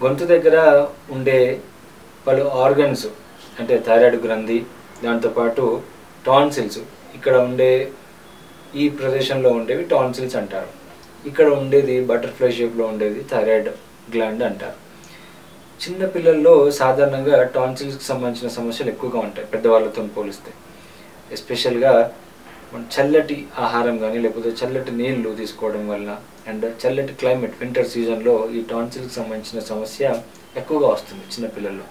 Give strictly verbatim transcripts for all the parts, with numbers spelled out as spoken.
గొంతు దగ్గర ఉండే పలు ఆర్గన్స్ అంటే థైరాయిడ్ గ్రంథి, దాంతోపాటు టాన్సిల్స్, ఇక్కడ ఉండే ఈ ప్రదేశంలో ఉండేవి టాన్సిల్స్ అంటారు. ఇక్కడ ఉండేది బటర్ఫ్లై షేప్లో ఉండేది థైరాయిడ్ గ్లాండ్ అంటారు. చిన్నపిల్లల్లో సాధారణంగా టాన్సిల్స్కి సంబంధించిన సమస్యలు ఎక్కువగా ఉంటాయి పెద్దవాళ్ళతో పోలిస్తే. ఎస్పెషల్గా చల్లటి ఆహారం కానీ లేకపోతే చల్లటి నీళ్లు తీసుకోవడం వల్ల అండ్ చల్లటి క్లైమేట్ వింటర్ సీజన్లో ఈ టాన్సిల్కి సంబంధించిన సమస్య ఎక్కువగా వస్తుంది చిన్నపిల్లల్లో.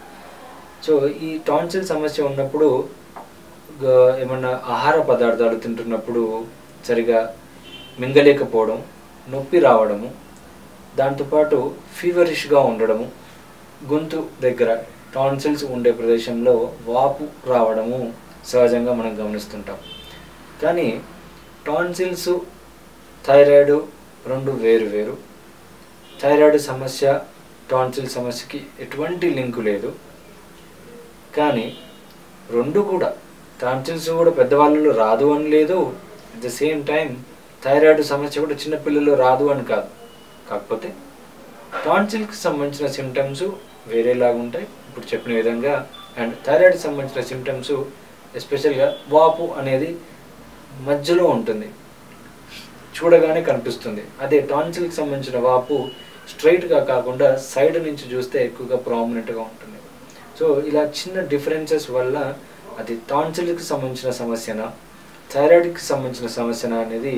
సో ఈ టాన్సిల్ సమస్య ఉన్నప్పుడు ఏమన్నా ఆహార పదార్థాలు తింటున్నప్పుడు సరిగా మింగలేకపోవడం, నొప్పి రావడము, దాంతోపాటు ఫీవరిష్గా ఉండడము, గొంతు దగ్గర టాన్సిల్స్ ఉండే ప్రదేశంలో వాపు రావడము సహజంగా మనం గమనిస్తుంటాం. కానీ టాన్సిల్స్ థైరాయిడ్ రెండు వేరు వేరు. థైరాయిడ్ సమస్య టాన్సిల్ సమస్యకి ఎటువంటి లింకు లేదు. కానీ రెండు కూడా టాన్సిల్స్ కూడా పెద్దవాళ్ళలో రాదు అని లేదు, at the same time thyroid సమస్య కూడా చిన్నపిల్లల్లో రాదు అని కాదు. కాకపోతే టాన్సిల్కి సంబంధించిన సిమ్టమ్స్ వేరేలాగా ఉంటాయి ఇప్పుడు చెప్పిన విధంగా. అండ్ థైరాయిడ్కి సంబంధించిన సిమ్టమ్స్ ఎస్పెషల్గా వాపు అనేది మధ్యలో ఉంటుంది, చూడగానే కనిపిస్తుంది. అదే టాన్సిల్కి సంబంధించిన వాపు స్ట్రైట్గా కాకుండా సైడ్ నుంచి చూస్తే ఎక్కువగా ప్రామినెంట్గా ఉంటుంది. సో ఇలా చిన్న డిఫరెన్సెస్ వల్ల అది టాన్సిల్కి సంబంధించిన సమస్యనా థైరాయిడ్కి సంబంధించిన సమస్యనా అనేది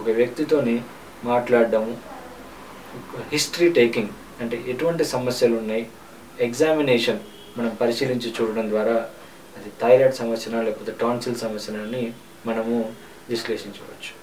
ఒక వ్యక్తితోని మాట్లాడడము, హిస్టరీ టేకింగ్ అంటే ఎటువంటి సమస్యలు ఉన్నాయి ఎగ్జామినేషన్ మనం పరిశీలించి చూడడం ద్వారా అది థైరాయిడ్ సమస్యనా లేకపోతే టాన్సిల్ సమస్యనా అని మనము విశ్లేషించవచ్చు.